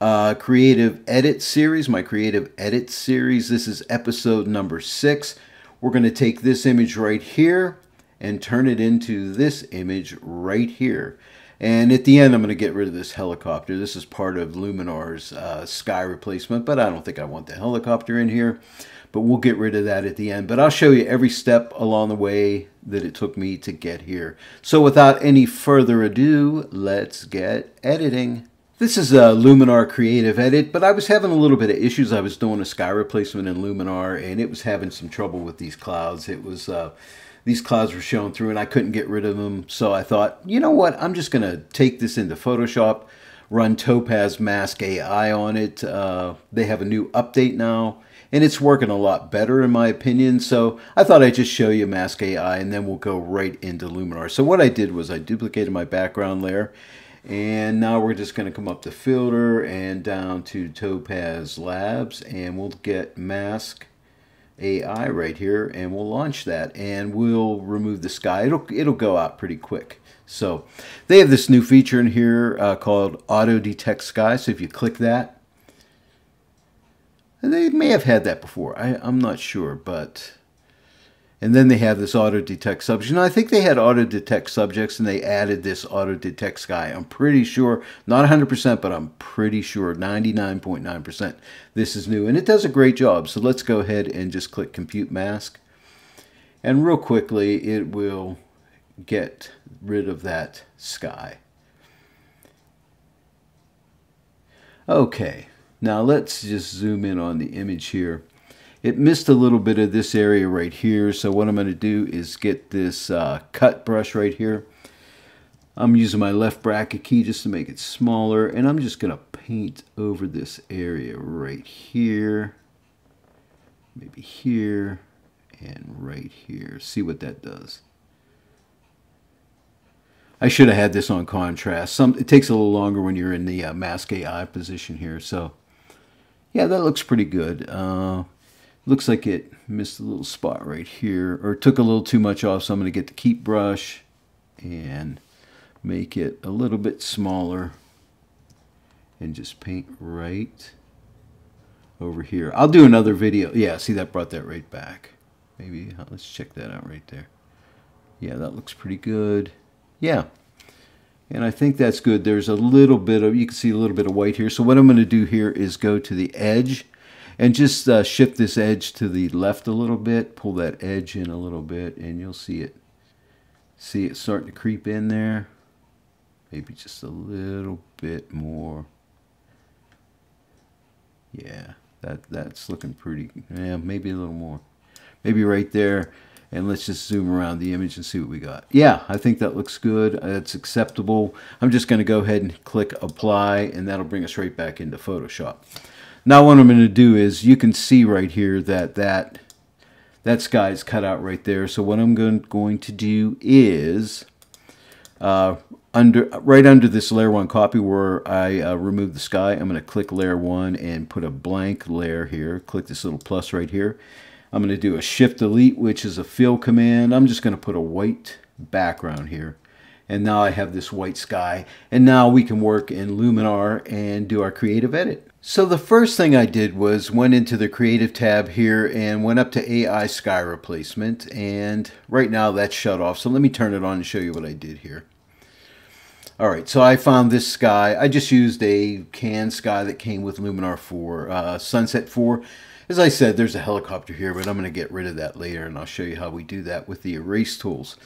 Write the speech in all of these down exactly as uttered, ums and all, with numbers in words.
Uh, creative edit series, my creative edit series. This is episode number six. We're going to take this image right here and turn it into this image right here. And at the end, I'm going to get rid of this helicopter. This is part of Luminar's uh, sky replacement, but I don't think I want the helicopter in here. But we'll get rid of that at the end. But I'll show you every step along the way that it took me to get here. So without any further ado, let's get editing. This is a Luminar creative edit, but I was having a little bit of issues. I was doing a sky replacement in Luminar, and it was having some trouble with these clouds. It was uh, these clouds were showing through, and I couldn't get rid of them. So I thought, you know what? I'm just going to take this into Photoshop, run Topaz Mask A I on it. Uh, they have a new update now, and it's working a lot better in my opinion. So I thought I'd just show you Mask A I, and then we'll go right into Luminar. So what I did was I duplicated my background layer. And now we're just going to come up to Filter and down to Topaz Labs, and we'll get Mask A I right here, and we'll launch that, and we'll remove the sky. It'll, it'll go out pretty quick. So they have this new feature in here uh, called Auto Detect Sky. So if you click that, and they may have had that before. I, I'm not sure, but... And then they have this auto-detect subject. Now, I think they had auto-detect subjects, and they added this auto-detect sky. I'm pretty sure, not one hundred percent, but I'm pretty sure, ninety-nine point nine percent, this is new. And it does a great job. So let's go ahead and just click Compute Mask. And real quickly, it will get rid of that sky. Okay. Now, let's just zoom in on the image here. It missed a little bit of this area right here, so what I'm going to do is get this uh, cut brush right here. I'm using my left bracket key just to make it smaller, and I'm just going to paint over this area right here, maybe here, and right here. See what that does. I should have had this on contrast. Some, it takes a little longer when you're in the uh, Mask A I position here, so yeah, that looks pretty good. Uh, Looks like it missed a little spot right here, or took a little too much off, so I'm going to get the keep brush and make it a little bit smaller and just paint right over here. I'll do another video. Yeah, see, that brought that right back. Maybe, let's check that out right there. Yeah, that looks pretty good. Yeah, and I think that's good. There's a little bit of, you can see a little bit of white here. So what I'm going to do here is go to the edge and just uh, shift this edge to the left a little bit, pull that edge in a little bit, and you'll see it. See it starting to creep in there. Maybe just a little bit more. Yeah, that, that's looking pretty, yeah, maybe a little more. Maybe right there, and let's just zoom around the image and see what we got. Yeah, I think that looks good. That's acceptable. I'm just going to go ahead and click Apply, and that'll bring us right back into Photoshop. Now what I'm going to do is, you can see right here that that, that sky is cut out right there. So what I'm going, going to do is, uh, under right under this layer one copy where I uh, removed the sky, I'm going to click layer one and put a blank layer here. Click this little plus right here. I'm going to do a shift delete, which is a fill command. I'm just going to put a white background here. And now I have this white sky. And now we can work in Luminar and do our creative edit. So the first thing I did was went into the Creative tab here and went up to A I Sky Replacement. And right now that's shut off. So let me turn it on and show you what I did here. All right, so I found this sky. I just used a canned sky that came with Luminar four, uh, Sunset four. As I said, there's a helicopter here, but I'm going to get rid of that later. And I'll show you how we do that with the erase tools.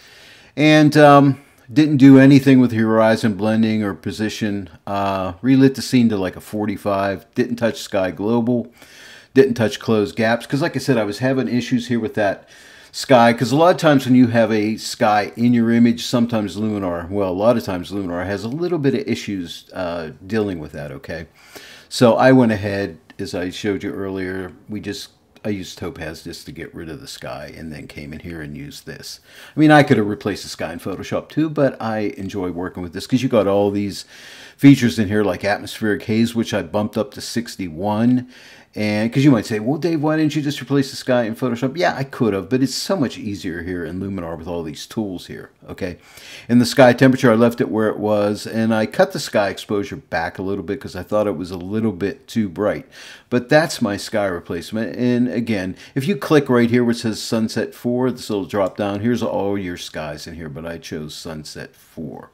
And... Um, Didn't do anything with horizon blending or position. Uh, relit the scene to like a forty-five. Didn't touch sky global. Didn't touch closed gaps. Because like I said, I was having issues here with that sky. Because a lot of times when you have a sky in your image, sometimes Luminar, well, a lot of times Luminar has a little bit of issues uh, dealing with that, okay? So I went ahead, as I showed you earlier, we just... I used Topaz just to get rid of the sky, and then came in here and used this. I mean, I could have replaced the sky in Photoshop too, but I enjoy working with this because you got all these features in here like atmospheric haze, which I bumped up to sixty-one, And because you might say, well, Dave, why didn't you just replace the sky in Photoshop? Yeah, I could have, but it's so much easier here in Luminar with all these tools here, okay? And the sky temperature, I left it where it was, and I cut the sky exposure back a little bit because I thought it was a little bit too bright. But that's my sky replacement. And again, if you click right here where it says Sunset four, this little drop down, here's all your skies in here, but I chose Sunset four,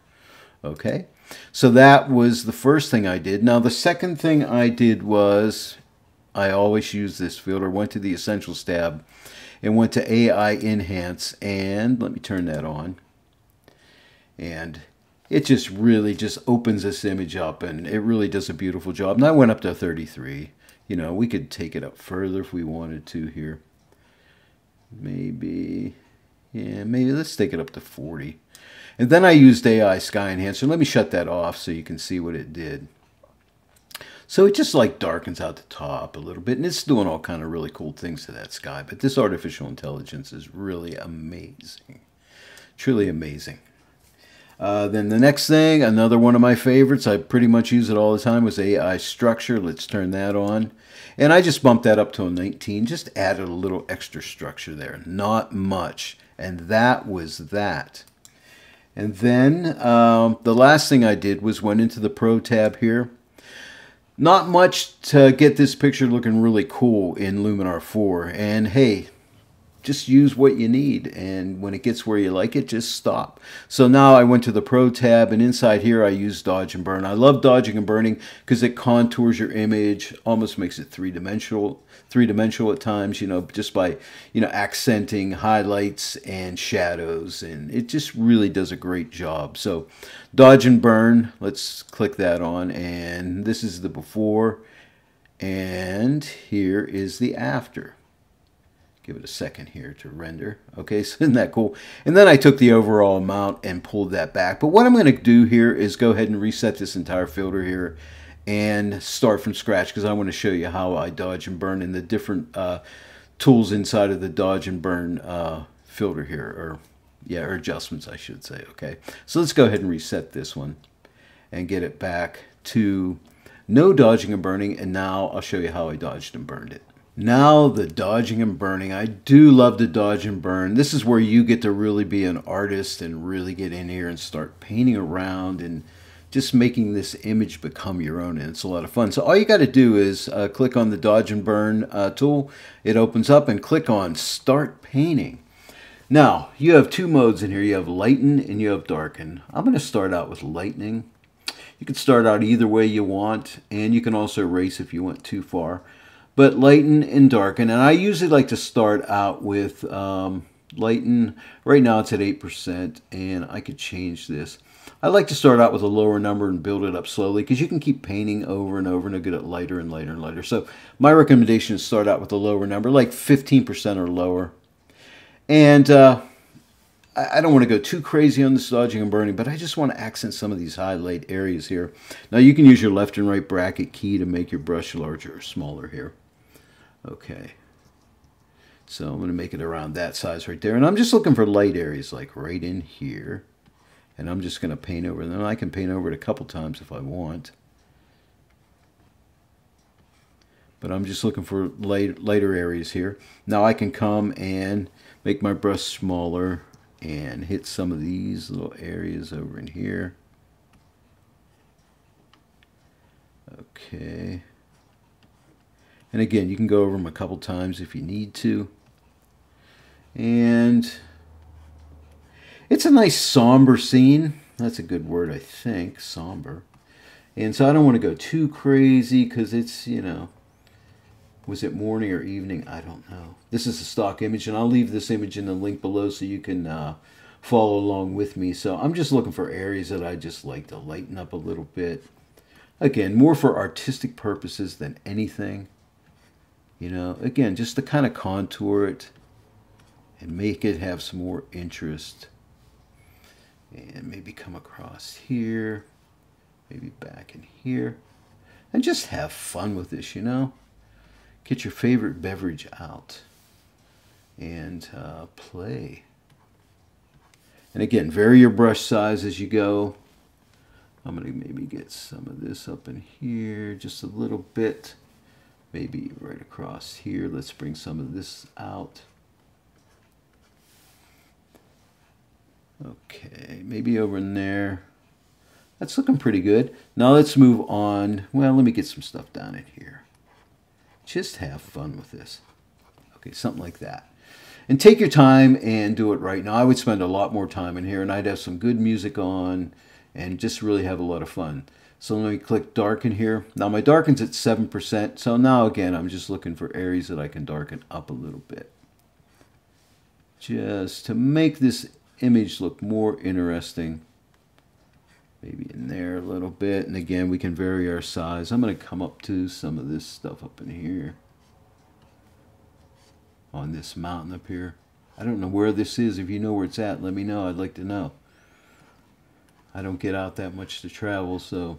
okay? So that was the first thing I did. Now, the second thing I did was, I always use this filter, went to the Essentials tab and went to A I Enhance, and let me turn that on. And it just really just opens this image up, and it really does a beautiful job. And I went up to thirty-three. You know, we could take it up further if we wanted to here. Maybe, yeah, maybe let's take it up to forty. And then I used A I Sky Enhancer. Let me shut that off so you can see what it did. So it just like darkens out the top a little bit, and it's doing all kind of really cool things to that sky. But this artificial intelligence is really amazing, truly amazing. Uh, then the next thing, another one of my favorites, I pretty much use it all the time, was A I Structure. Let's turn that on. And I just bumped that up to a nineteen, just added a little extra structure there, not much. And that was that. And then um, the last thing I did was went into the Pro tab here. Not much to get this picture looking really cool in Luminar four. And hey, just use what you need. And when it gets where you like it, just stop. So now I went to the Pro tab, and inside here I use Dodge and Burn. I love dodging and burning because it contours your image, almost makes it three-dimensional, three-dimensional at times, you know, just by, you know, accenting highlights and shadows. And it just really does a great job. So Dodge and Burn, let's click that on. And this is the before, and here is the after. Give it a second here to render. Okay, so isn't that cool? And then I took the overall amount and pulled that back. But what I'm going to do here is go ahead and reset this entire filter here and start from scratch, because I want to show you how I dodge and burn and the different uh, tools inside of the dodge and burn uh, filter here, or yeah, or adjustments, I should say. Okay, so let's go ahead and reset this one and get it back to no dodging and burning. And now I'll show you how I dodged and burned it. Now the dodging and burning. I do love to dodge and burn. This is where you get to really be an artist and really get in here and start painting around and just making this image become your own, and it's a lot of fun. So all you got to do is uh, click on the dodge and burn uh, tool. It opens up, and click on Start Painting. Now you have two modes in here. You have lighten and you have darken. I'm going to start out with lightening. You can start out either way you want, and you can also erase if you went too far. But lighten and darken, and I usually like to start out with um, lighten. Right now it's at eight percent, and I could change this. I like to start out with a lower number and build it up slowly, because you can keep painting over and over and it'll get lighter and lighter and lighter. So my recommendation is start out with a lower number, like fifteen percent or lower. And uh, I don't want to go too crazy on this dodging and burning, but I just want to accent some of these highlight areas here. Now you can use your left and right bracket key to make your brush larger or smaller here. Okay, so I'm going to make it around that size right there. And I'm just looking for light areas, like right in here. And I'm just going to paint over them. I can paint over it a couple times if I want. But I'm just looking for light, lighter areas here. Now I can come and make my brush smaller and hit some of these little areas over in here. Okay. And again, you can go over them a couple times if you need to. And it's a nice somber scene. That's a good word, I think, somber. And so I don't want to go too crazy because it's, you know, was it morning or evening? I don't know. This is a stock image, and I'll leave this image in the link below so you can uh, follow along with me. So I'm just looking for areas that I just like to lighten up a little bit. Again, more for artistic purposes than anything. You know, again, just to kind of contour it and make it have some more interest. And maybe come across here, maybe back in here. And just have fun with this, you know. Get your favorite beverage out and uh, play. And again, vary your brush size as you go. I'm going to maybe get some of this up in here just a little bit. maybe right across here. Let's bring some of this out. Okay, maybe over in there. That's looking pretty good. Now let's move on. Well, let me get some stuff down in here. Just have fun with this. Okay, something like that. And take your time and do it right. Now, I would spend a lot more time in here, and I'd have some good music on and just really have a lot of fun. So let me click darken here. Now, my darken's at seven percent. So now, again, I'm just looking for areas that I can darken up a little bit. Just to make this image look more interesting. Maybe in there a little bit. And again, we can vary our size. I'm going to come up to some of this stuff up in here. On this mountain up here. I don't know where this is. If you know where it's at, let me know. I'd like to know. I don't get out that much to travel, so.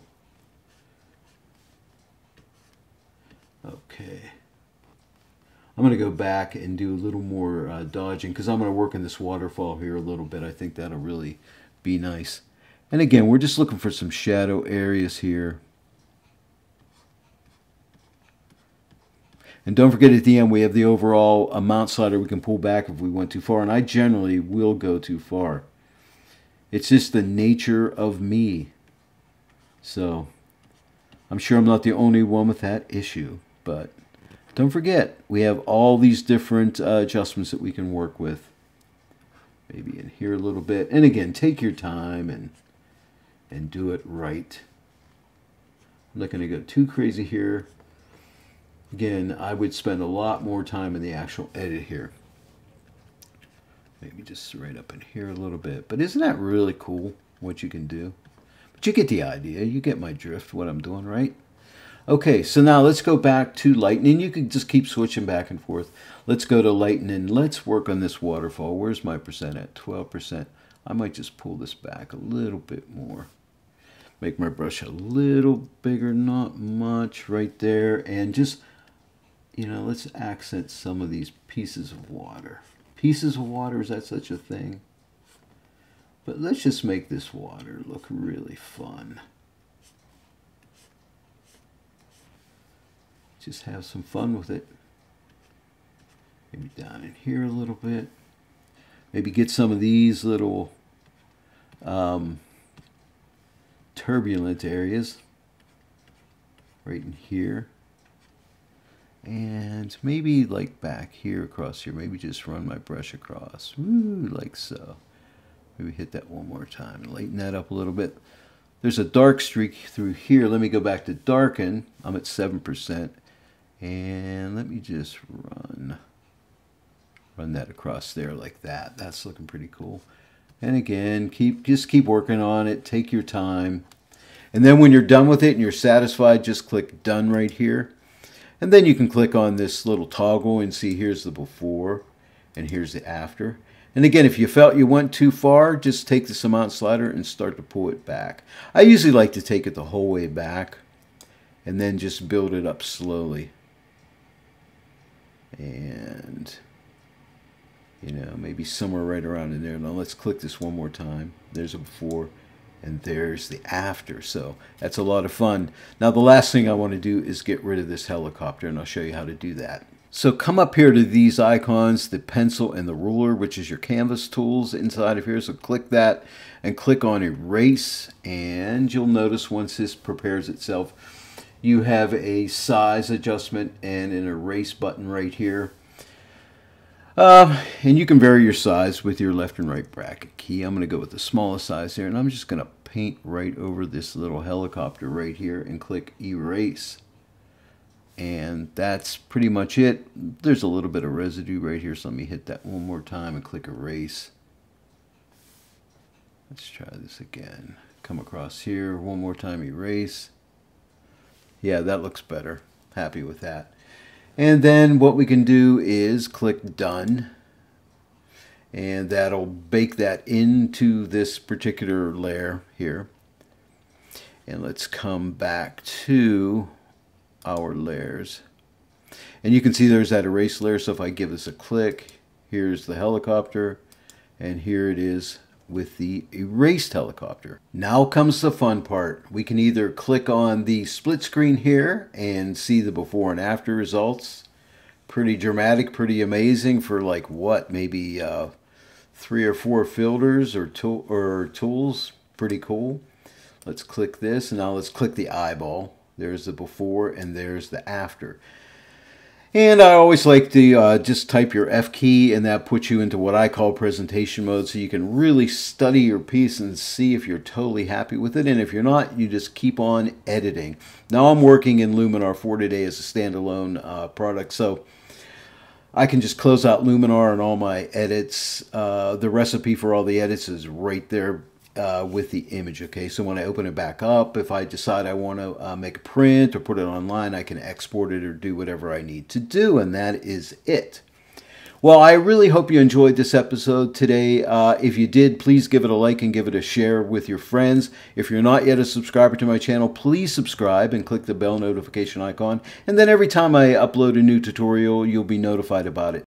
Okay. I'm going to go back and do a little more uh, dodging, because I'm going to work in this waterfall here a little bit. I think that'll really be nice. And again, we're just looking for some shadow areas here. And don't forget, at the end, we have the overall amount slider. We can pull back if we went too far. And I generally will go too far. It's just the nature of me. So I'm sure I'm not the only one with that issue. But don't forget, we have all these different uh, adjustments that we can work with. Maybe in here a little bit. And again, take your time and, and do it right. I'm not going to go too crazy here. Again, I would spend a lot more time in the actual edit here. Maybe just right up in here a little bit. But isn't that really cool, what you can do? But you get the idea. You get my drift, what I'm doing, right? Okay, so now let's go back to lightning. You can just keep switching back and forth. Let's go to lightning. Let's work on this waterfall. Where's my percent at? twelve percent. I might just pull this back a little bit more. Make my brush a little bigger, not much, right there. And just... You know, let's accent some of these pieces of water. Pieces of water, is that such a thing? But let's just make this water look really fun. Just have some fun with it. Maybe down in here a little bit. Maybe get some of these little um, turbulent areas right in here. And maybe like back here, across here, maybe just run my brush across. Woo, like so. Maybe hit that one more time and lighten that up a little bit. There's a dark streak through here. Let me go back to darken. I'm at seven percent. And let me just run, run that across there like that. That's looking pretty cool. And again, keep just keep working on it. Take your time. And then when you're done with it and you're satisfied, just click done right here. And then you can click on this little toggle and see here's the before and here's the after. And again, if you felt you went too far, just take this amount slider and start to pull it back. I usually like to take it the whole way back and then just build it up slowly. And, you know, maybe somewhere right around in there. Now let's click this one more time. There's a before. And there's the after, so that's a lot of fun. Now the last thing I want to do is get rid of this helicopter, and I'll show you how to do that. So come up here to these icons, the pencil and the ruler, which is your canvas tools inside of here. So click that and click on erase, and you'll notice once this prepares itself, you have a size adjustment and an erase button right here. Uh, and you can vary your size with your left and right bracket key. I'm going to go with the smallest size here, and I'm just going to paint right over this little helicopter right here and click erase. And that's pretty much it. There's a little bit of residue right here, so let me hit that one more time and click erase. Let's try this again. Come across here, one more time, erase. Yeah, that looks better. Happy with that. And then what we can do is click done, and that'll bake that into this particular layer here. And let's come back to our layers, and you can see there's that erase layer. So if I give this a click, here's the helicopter, and here it is with the erased helicopter. Now comes the fun part. We can either click on the split screen here and see the before and after results. Pretty dramatic, pretty amazing for like what, maybe uh, three or four filters or, to or tools. Pretty cool. Let's click this. Now let's click the eyeball. There's the before and there's the after. And I always like to uh, just type your F key, and that puts you into what I call presentation mode, so you can really study your piece and see if you're totally happy with it. And if you're not, you just keep on editing. Now I'm working in Luminar four today as a standalone uh, product, so I can just close out Luminar and all my edits. Uh, the recipe for all the edits is right there uh, with the image. Okay, so when I open it back up, if I decide I want to uh, make a print or put it online, I can export it or do whatever I need to do, and that is it. Well, I really hope you enjoyed this episode today. Uh, if you did, please give it a like and give it a share with your friends. If you're not yet a subscriber to my channel, please subscribe and click the bell notification icon, and then every time I upload a new tutorial, you'll be notified about it.